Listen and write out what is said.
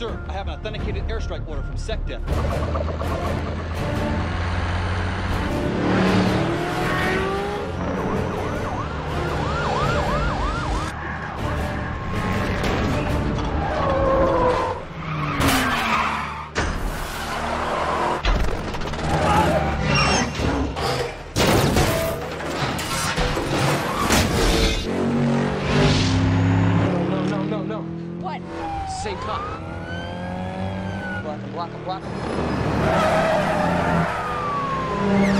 Sir, I have an authenticated airstrike order from SecDef. Same cop. Block him.